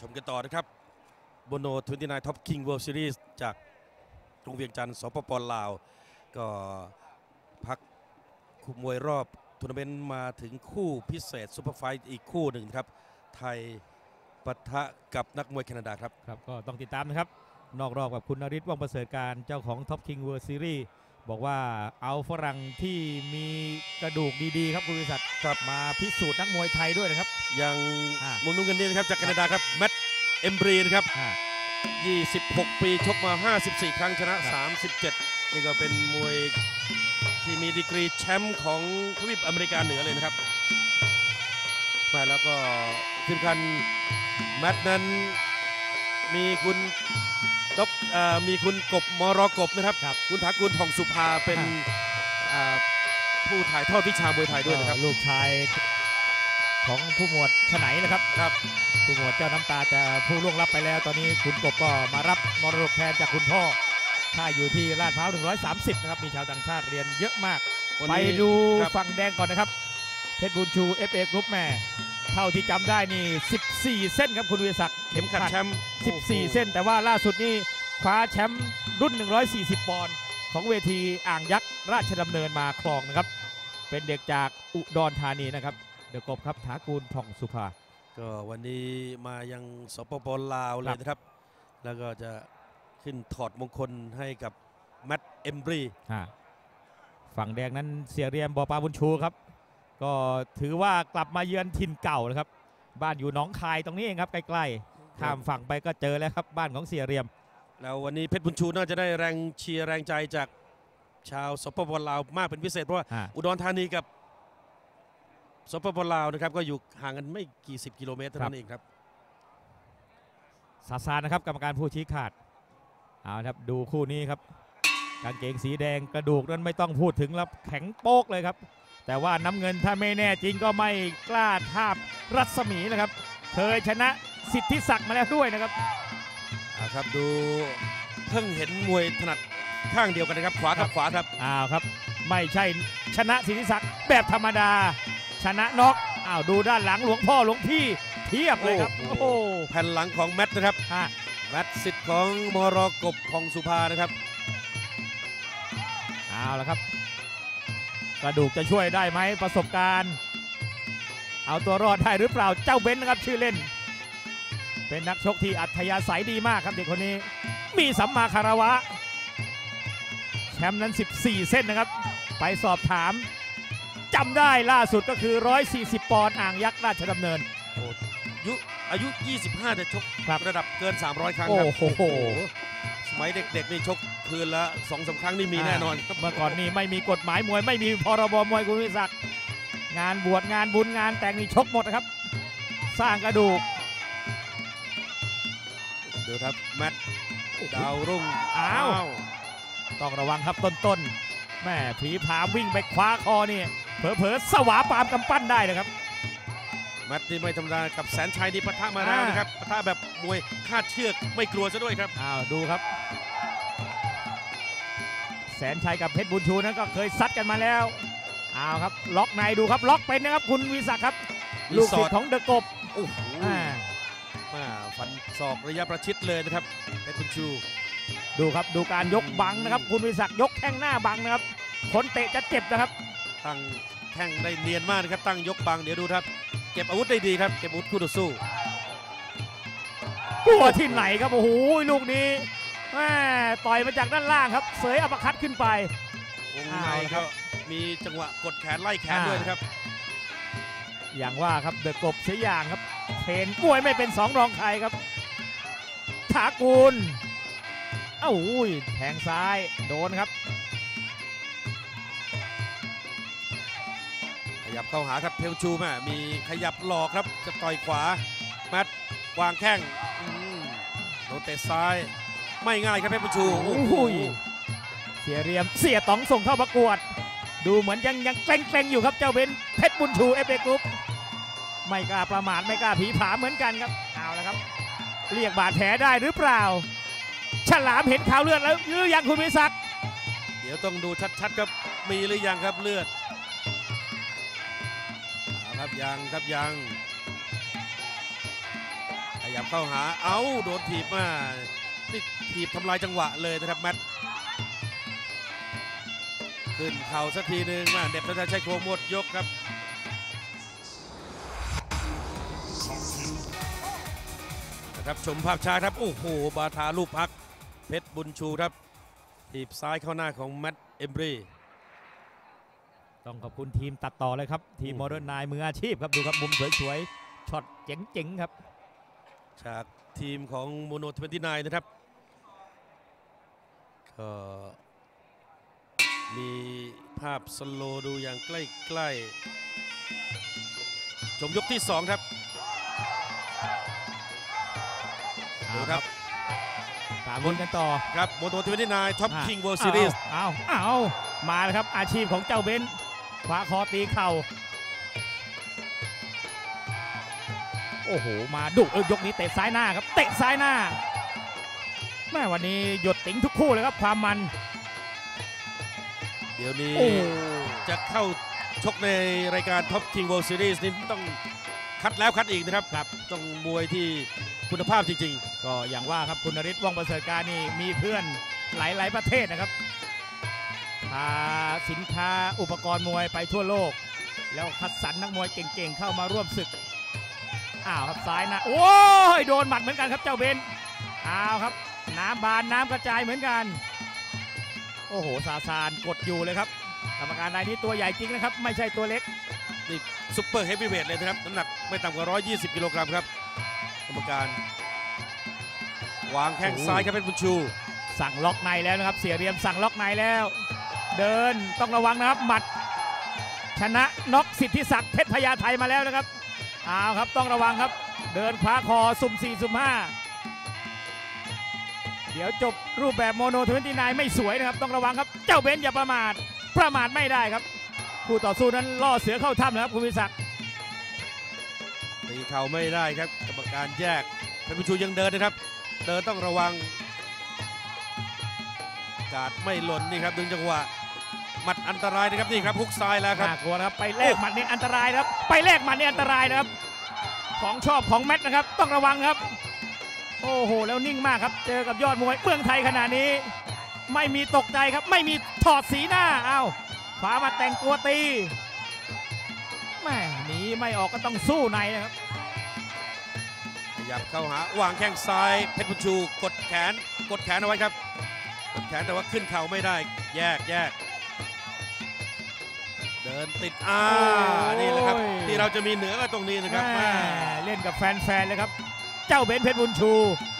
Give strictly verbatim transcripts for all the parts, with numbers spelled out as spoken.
ชมกันต่อนะครับ Mono ทเวนตี้ไนน์ Top King World Series จากกรุงเวียงจันทร์สปป.ลาวก็พักคู่มวยรอบทัวร์นาเมนต์มาถึงคู่พิเศษซุปเปอร์ไฟท์อีกคู่หนึ่งครับไทยปะทะกับนักมวยแคนาดาครับครับก็ต้องติดตามนะครับนอกรอบกับคุณนฤทธิ์ว่องประเสริฐการเจ้าของ Top King World Series บอกว่าเอาฝรั่งที่มีกระดูกดีๆครับคุณวิศักดิ์กลับมาพิสูจน์นักมวยไทยด้วยนะครับอย่างมุมนู้นกันนี้นะครับจากแคนาดาครับแมตต์เอมบรีนะครับยี่สิบหกปีชกมาห้าสิบสี่ครั้งชนะสามสิบเจ็ดนี่ก็เป็นมวยที่มีดีกรีแชมป์ของทวีปอเมริกาเหนือเลยนะครับมาแล้วก็สำคัญแมตช์นั้นมีคุณดบมีคุณกบมรกบนะครับคุณถากุลทองสุภาเป็นผู้ถ่ายทอดวิชามวยไทยด้วยนะครับลูกชายของผู้หมวดฉนัยนะครับครับผู้หมวดเจ้าน้ำตาจะผู้ล่วงลับไปแล้วตอนนี้คุณกบก็มารับมรดกแทนจากคุณพ่อค่ายอยู่ที่ลาดพร้าวหนึ่งร้อยสามสิบนะครับมีชาวต่างชาติเรียนเยอะมากไปดูฝั่งแดงก่อนนะครับPetchboonchu เอฟ เอ Group แม่เท่าที่จำได้นี่สิบสี่เส้นครับคุณวิศักดิ์เข็มขัดแชมป์สิบสี่เส้นแต่ว่าล่าสุดนี่คว้าแชมป์รุ่นหนึ่งร้อยสี่สิบปอนด์ของเวทีอ่างยักษ์ราชดำเนินมาครองนะครับเป็นเด็กจากอุดรธานีนะครับเดี๋ยวกบครับถากูลผ่องสุภาก็วันนี้มายังสปป.ลาวเลยนะครับแล้วก็จะขึ้นถอดมงคลให้กับแมตต์เอมบรีฝั่งแดงนั้นเสียเรียมบอปาบุญชูครับก็ถือว่ากลับมาเยือนถิ่นเก่านะครับบ้านอยู่หนองคายตรงนี้เองครับใกล้ๆข้ามฝั่งไปก็เจอแล้วครับบ้านของเสียเรียมแล้ววันนี้เพชรบุญชูน่าจะได้แรงเชียร์แรงใจจากชาวสปป.ลาวมากเป็นพิเศษเพราะว่าอุดรธานีกับสปป.ลาวนะครับก็อยู่ห่างกันไม่กี่สิบกิโลเมตรเท่านั้นเองครับซาซานะครับกรรมการผู้ชี้ขาดเอาครับดูคู่นี้ครับกางเกงสีแดงกระดูกนั้นไม่ต้องพูดถึงแล้วแข็งโป๊กเลยครับแต่ว่าน้ำเงินถ้าไม่แน่จริงก็ไม่กล้าทาบรัศมีนะครับเคยชนะสิทธิศักดิ์มาแล้วด้วยนะครับครับดูเพิ่งเห็นมวยถนัดข้างเดียวกันนะครับขวากับขวาครับอ้าวครับไม่ใช่ชนะสิทธิศักดิ์แบบธรรมดาชนะน็อกอ้าวดูด้านหลังหลวงพ่อหลวงพี่เทียบเลยครับโอ้โหแผ่นหลังของแมตต์นะครับแมตต์สิทธิ์ของมรกบของสุภานะครับเอาละครับกระดูกจะช่วยได้ไหมประสบการณ์เอาตัวรอดได้หรือเปล่าเจ้าเบนนะครับชื่อเล่นเป็นนักชกที่อัธยาศัยดีมากครับเด็กคนนี้มีสัมมาคารวะแชมป์นั้นสิบสี่เส้นนะครับไปสอบถามจำได้ล่าสุดก็คือหนึ่งร้อยสี่สิบปอนด์อ่างยักษ์ราชดำเนินอายุยี่สิบห้าแต่ชกระดับเกินสามร้อยครั้งครับโอ้โหสมัยเด็กๆนี่ชกคืนละสองสามครั้งนี่มีแน่นอนเมื่อก่อนนี่ไม่มีกฎหมายมวยไม่มีพรบมวยคุณวิศักดิ์งานบวชงานบุญงานแต่งนี่ชกหมดนะครับสร้างกระดูกดูครับแมตต์ดาวรุ่งอ้าวต้องระวังครับต้นๆแม่ผีผาวิ่งไปคว้าคอนี่เผลอๆสวาปามกำปั้นได้นะครับแมตต์นี่ไม่ธรรมดากับแสนชัยนี่ปะทะมาแล้วนะครับปะทะแบบมวยคาดเชือกไม่กลัวซะด้วยครับอ้าวดูครับแสนชัยกับเพชรบุญชูนั้นก็เคยซัดกันมาแล้วอ้าวครับล็อกในดูครับล็อกเป็นนะครับคุณวิศักดิ์ครับลูกศิษย์ของเดอะกบโอ้โหมาฟันศอกระยะประชิดเลยนะครับเพชรบุญชูดูครับดูการยกบังนะครับคุณวิศักดิ์ยกแข้งหน้าบังนะครับคนเตะจะเจ็บนะครับตั้งแข้งได้เนียนมากนะครับตั้งยกบังเดี๋ยวดูครับเก็บอาวุธได้ดีครับเก็บอาวุธคู่ต่อสู้กลัวที่ไหนครับโอ้โหลูกนี้แม่ต่อยมาจากด้านล่างครับเสยอัปคัตขึ้นไปวงในครับมีจังหวะกดแขนไล่แขนด้วยนะครับอย่างว่าครับเดอะกบเสียอย่างครับเห็นกล้วยไม่เป็นสองรองใครครับถากูลเอ้าอุ้ยแทงซ้ายโดนครับขยับเข้าหาครับเพลชูแม่มีขยับหลอกครับจะต่อยขวาแมตต์วางแข้งโดนเตะซ้ายไม่ง่ายครับเพชรบุญชูโอ้โหเสียเรียมเสียต๋องส่งเข้าประกวดดูเหมือนยังยังเกร็งๆอยู่ครับเจ้าเบนเพชรบุญชู เอฟ เอ Group ไม่กล้าประมาทไม่กล้าผีผาเหมือนกันครับเอาละครับเรียกบาดแผลได้หรือเปล่าฉลามเห็นขาวเลือดแล้วหรือยังคุณวิศักดิ์เดี๋ยวต้องดูชัดๆครับมีหรือยังครับเลือดครับยังครับยังข ยับเข้าหาเอ้าโดนถีบมานี่ถีบทำลายจังหวะเลยนะครับแมตต์ขึ้นเข่าสักทีหนึ่งมาเด็บท่านใช้โคมหมดยกครับนะครับชมภาพช้าครับโอ้โหบาทาลูกพักเพชรบุญชูครับถีบซ้ายเข้าหน้าของแมตต์เอมบรีต้องขอบคุณทีมตัดต่อเลยครับทีมโมเดิร์นไนน์มืออาชีพครับดูครับมุมสวยๆช็อตเจ๋งๆครับจากทีมของ Mono ทเวนตี้ไนน์ นะครับก็มีภาพสโลดูอย่างใกล้ๆชมยกที่สองครับดูครับตามลุ้นกันต่อครับ Mono ทเวนตี้ไนน์ Top King World Series อ้าวอ้าวมาแล้วครับอาชีพของเจ้าเบนขวาคอตีเข่าโอ้โหมาดุเออยกนี้เตะซ้ายหน้าครับเตะซ้ายหน้าแม่วันนี้หยดติ๋งทุกคู่เลยครับความมันเดี๋ยวนี้จะเข้าชกในรายการ Top King World Series นี่ต้องคัดแล้วคัดอีกนะครับครับต้องมวยที่คุณภาพจริงๆก็อย่างว่าครับคุณนฤทธิ์ว่องประเสริฐการนี่มีเพื่อนหลายๆประเทศนะครับพาสินค้าอุปกรณ์มวยไปทั่วโลกแล้วคัดสรรนักมวยเก่งๆเข้ามาร่วมศึกอ้าวครับซ้ายนะโอ้ยโดนหมัดเหมือนกันครับเจ้าเบนอ้าวครับน้ำบานน้ำกระจายเหมือนกันโอ้โหซาซานกดอยู่เลยครับกรรมการนายนี้ตัวใหญ่จริงนะครับไม่ใช่ตัวเล็กนี่ซุปเปอร์เฮฟวีเวทเลยนะครับน้ำหนักไม่ต่ำกว่าหนึ่งร้อยยี่สิบกิโลกรัมครับกรรมการวางแข้งซ้ายครับเป็นบุญชูสั่งล็อกในแล้วนะครับเสียเรียมสั่งล็อกในแล้วเดินต้องระวังนะครับหมัดชนะน็อกสิทธิศักดิ์เพชรพญาไทมาแล้วนะครับเอาครับต้องระวังครับเดินคว้าคอสุ่มสี่สุ่มห้าเดี๋ยวจบรูปแบบโมโนทเวนตี้ไนน์ไม่สวยนะครับต้องระวังครับเจ้าเบนอย่าประมาทประมาทไม่ได้ครับคู่ต่อสู้นั้นล่อเสือเข้าถ้ำนะครับคุณวิศักดิ์ตีเข่าไม่ได้ครับกรรมการแยกเพชรบุญชูยังเดินนะครับเดินต้องระวังกาดไม่หล่นนี่ครับดึงจังหวะหมัดอันตรายนะครับนี่ครับฮุกซ้ายแล้วครับน่ากลัวครับไปแลกหมัดนี่อันตรายครับไปแลกหมัดนี่อันตรายนะครับของชอบของแมตนะครับต้องระวังครับโอ้โหแล้วนิ่งมากครับเจอกับยอดมวยเมืองไทยขนาดนี้ไม่มีตกใจครับไม่มีถอดสีหน้าเอาขวามาแต่งตัวตีแม่หนีไม่ออกก็ต้องสู้ในนะครับขยับเข้าหาวางแข้งซ้ายเพชรบุญชูกดแขนกดแขนเอาไว้ครับกดแขนแต่ว่าขึ้นเข่าไม่ได้แยกแยกเดินติดอ่านี่แหละครับที่เราจะมีเหนือก็ตรงนี้นะครับเล่นกับแฟนๆเลยครับเจ้าเบนเพชรบุญชู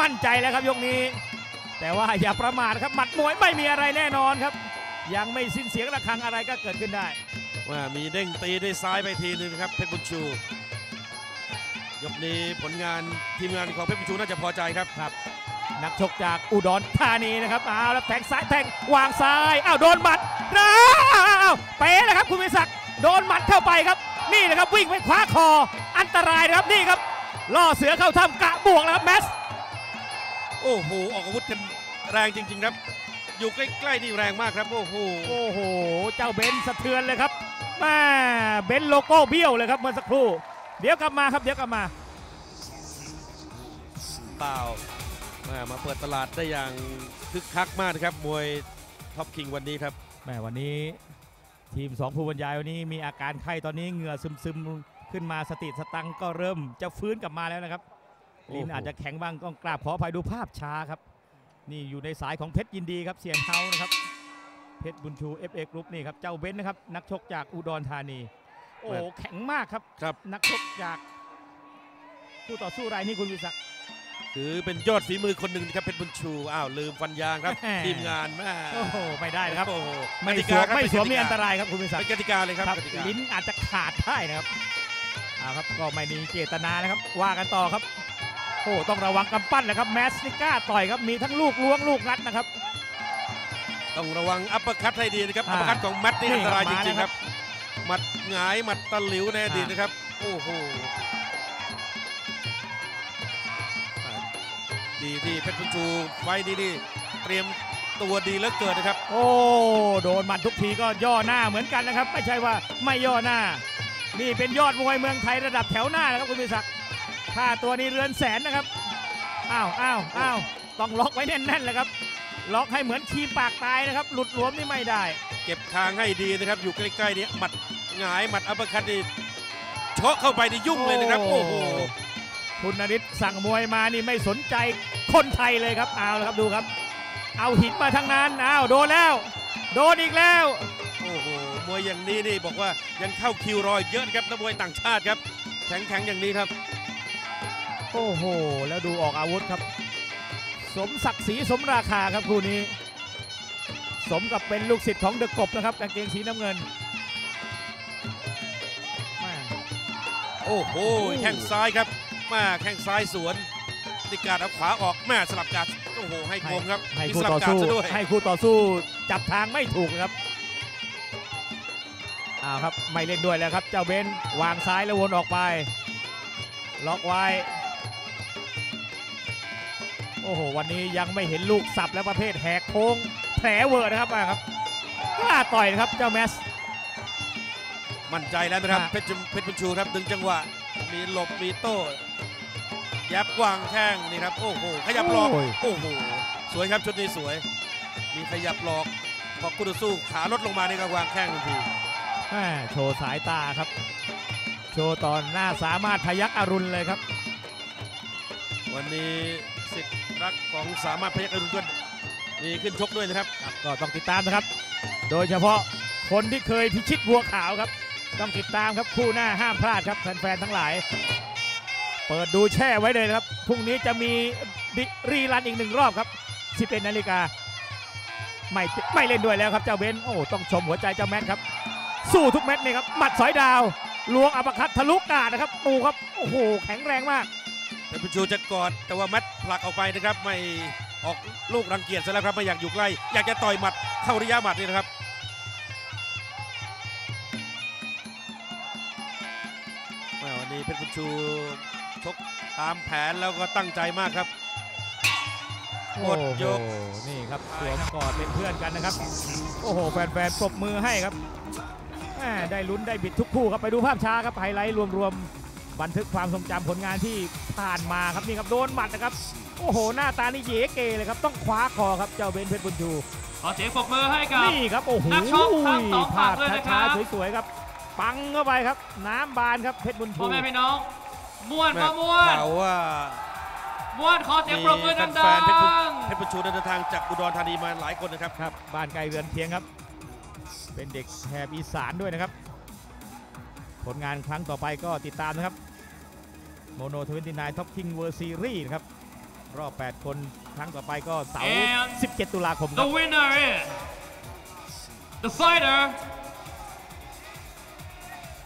มั่นใจแล้วครับยกนี้แต่ว่าอย่าประมาทครับหมัดมวยไม่มีอะไรแน่นอนครับยังไม่สิ้นเสียงระฆังอะไรก็เกิดขึ้นได้ว่ามีเด้งตีด้วยซ้ายไปทีนึงครับเพชรบุญชูยกนี้ผลงานทีมงานของเพชรบุญชูน่าจะพอใจครับครับนักชกจากอุดรธานีนะครับเอาแล้วแทงซ้ายแทงวางซ้ายอ้าวโดนหมัดนะอ้าวเป๊ะนะครับคุณวิศักดิ์โดนหมัดเข้าไปครับนี่นะครับวิ่งไปคว้าคออันตรายนะครับนี่ครับล่อเสือเข้าถ้ำกะบวกนะครับแมสโอ้โหออกอาวุธกันแรงจริงๆครับอยู่ใกล้ๆนี่แรงมากครับโอ้โหโอ้โหเจ้าเบนสะเทือนเลยครับแม่เบนโลโก้เบี้ยวเลยครับเมื่อสักครู่เดี๋ยวกลับมาครับเดี๋ยวกลับมาเปล่ามาเปิดตลาดได้อย่างคึกคักมากนะครับมวยท็อปคิงวันนี้ครับแม่วันนี้ทีมสองผู้บรรยายวันนี้มีอาการไข้ตอนนี้เหงื่อซึมๆขึ้นมาสติสตังก็เริ่มจะฟื้นกลับมาแล้วนะครับลิ้นอาจจะแข็งบ้างต้องกราบขออภัยดูภาพช้าครับนี่อยู่ในสายของเพชรยินดีครับเสียงเท้านะครับเพชรบุญชู เอฟ เอ Group นี่ครับเจ้าเบนนะครับนักชกจากอุดรธานีโอ้แข็งมากครับครับนักชกจากผู้ต่อสู้รายนี้คุณวิศักดิ์ถือเป็นยอดฝีมือคนหนึ่งนะครับเพชรบุญชูอ้าวลืมฟันยางครับทีมงานแม่โอ้โหไม่ได้นะครับโอ้โหไม่สวมไม่สวมนี่อันตรายครับคุณวิศักดิ์เป็นกติกาเลยครับลิ้นอาจจะขาดได้นะครับอ้าวครับก็ไม่มีเจตนานะครับว่ากันต่อครับโอ้ต้องระวังกำปั้นนะครับแมสนิก้าต่อยครับมีทั้งลูกล้วงลูกรัดนะครับต้องระวังอัปเปอร์คัตให้ดีนะครับอัปเปอร์คัตของแมสนี่อันตรายจริงๆครับหมัดหงายหมัดตะหลิวในอดีตนะครับโอ้โหดีที่เพชรบุญชูไฟดีดีเตรียมตัวดีแล้วเกิดนะครับโอ้โดนหมัดทุกทีก็ย่อหน้าเหมือนกันนะครับไม่ใช่ว่าไม่ย่อหน้านี่เป็นยอดมวยเมืองไทยระดับแถวหน้านะครับคุณวิศักดิ์ ค่าตัวนี้เรือนแสนนะครับอ้าวอ้าวอ้าวต้องล็อกไว้แน่นๆเลยครับล็อกให้เหมือนขีปากตายนะครับหลุดหลวมนี่ไม่ได้เก็บทางให้ดีนะครับอยู่ใกล้ๆนี้หมัดหงายหมัดอัปเปอร์คัตนี่เฉาะเข้าไปนี่ยุ่งเลยนะครับโอ้โหคุณนฤทธิ์สั่งมวยมานี่ไม่สนใจคนไทยเลยครับเอาละครับดูครับเอาหินมาทางนั้นอ้าวโดนแล้วโดนอีกแล้วโอ้โหมวยอย่างนี้นี่บอกว่ายังเข้าคิวรอเยอะครับนักมวยต่างชาติครับแข็งๆอย่างนี้ครับโอ้โหแล้วดูออกอาวุธครับสมศักดิ์ศรีสมราคาครับคู่นี้สมกับเป็นลูกศิษย์ของเดอะกบนะครับกางเกงสีน้ำเงินโอ้โหแข้งซ้ายครับมาแข้งซ้ายสวนติการเอาขวาออกแม่สลับการโอ้โหให้โกงครับให้คู่ต่อสู้ให้คู่ต่อสู้จับทางไม่ถูกครับเอาครับไม่เล่นด้วยแล้วครับเจ้าเบนวางซ้ายแล้ววนออกไปล็อกไว้โอ้โหวันนี้ยังไม่เห็นลูกสับและประเภทแหกโค้งแผลเวอร์นะครับมาครับกล้าต่อยนะครับเจ้าแมสมั่นใจแล้วนะครับเพชรเพชรบุญชูครับดึงจังหวะมีหลบมีโต้ยับวางแข้งนี่ครับโอ้โหขยับหลอกโอ้โหสวยครับชุดนี้สวยมีขยับหลอกพอคู่ต่อสู้ขาลดลงมาในกลางวางแข้งทันทีโชว์สายตาครับโชว์ตอนหน้าสามารถพยัคฆ์อรุณเลยครับวันนี้ศิษย์รักของสามารถพยัคฆ์อรุณก็มีขึ้นชกด้วยนะครับก็ต้องติดตามนะครับโดยเฉพาะคนที่เคยพิชิตบัวขาวครับต้องติดตามครับคู่หน้าห้ามพลาดครับแฟนๆทั้งหลายเปิดดูแช่ไว้เลยครับพรุ่งนี้จะมีรีรันอีกหนึ่งรอบครับสิบเอ็ดนาฬิกาไม่ไม่เล่นด้วยแล้วครับเจ้าเบนโอ้ต้องชมหัวใจเจ้าแมทครับสู้ทุกเม็ดนี่ครับหมัดสอยดาวลวงอัปคัตทะลุกาดนะครับปูครับโอ้โหแข็งแรงมากเพชรบุญชูจะกอดแต่ว่าแมทผลักออกไปนะครับไม่ออกลูกรังเกียจซะแล้วครับไม่อยากอยู่ใกล้อยากจะต่อยหมัดเข้าระยะหมัดนี่นะครับวันนี้เพชรบุญชูชกตามแผนแล้วก็ตั้งใจมากครับหมดยกนี่ครับสวมกอดเป็นเพื่อนกันนะครับโอ้โหแฟนๆปรบมือให้ครับได้ลุ้นได้บิดทุกคู่ครับไปดูภาพช้าครับไฮไลท์รวมๆบันทึกความทรงจำผลงานที่ผ่านมาครับนี่ครับโดนหมัดนะครับโอ้โหหน้าตานี่เย๋เกเลยครับต้องคว้าคอครับเจ้าเบนเพชรบุญชูขอเสียงปรบมือให้กับนี่ครับโอ้โหนักชกทั้งสองฝ่ายเลยนะครับสวยๆครับปังเข้าไปครับน้ำบานครับเพชรบุญชูพ่อแม่พี่น้องม้วนก็ม้วนเขาว่าม้วนขอเสียงปรบมือดังๆเพชรบุญชูเดินทางจากอุดรธานีมาหลายคนนะครับครับบ้านไกลเรือนเคียงครับเป็นเด็กแถบอีสานด้วยนะครับผลงานครั้งต่อไปก็ติดตามนะครับ Mono ทเวนตี้ไนน์ Top King World Series นะครับรอบแปดคนครั้งต่อไปก็เสาร์สิบเจ็ดตุลาคมครับ The winner is the fighter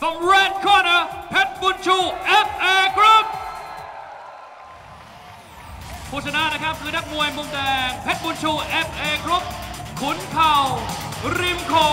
from Red Corner Petchboonchu เอฟ เอ Group ผู้ชนะนะครับคือนักมวยมุมแดง Petchboonchu เอฟ เอ Group ขุนเข่า RIMKO